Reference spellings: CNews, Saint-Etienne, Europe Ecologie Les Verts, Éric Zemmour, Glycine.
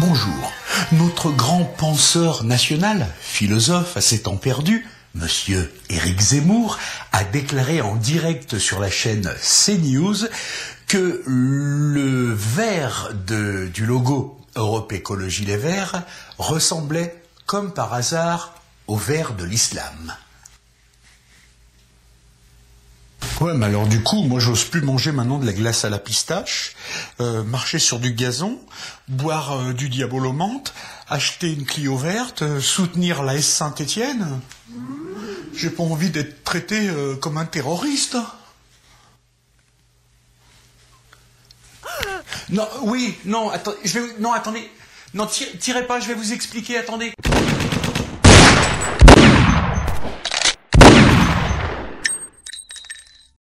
Bonjour. Notre grand penseur national, philosophe à ses temps perdus, monsieur Éric Zemmour, a déclaré en direct sur la chaîne CNews que le vert du logo Europe Ecologie Les Verts ressemblait, comme par hasard, au vert de l'islam. Ouais, mais alors du coup, moi j'ose plus manger maintenant de la glace à la pistache, marcher sur du gazon, boire du diabolo menthe, acheter une Clio verte, soutenir la S Saint-Etienne. J'ai pas envie d'être traité comme un terroriste. Non, oui, non, attendez, non, tirez pas, je vais vous expliquer, attendez.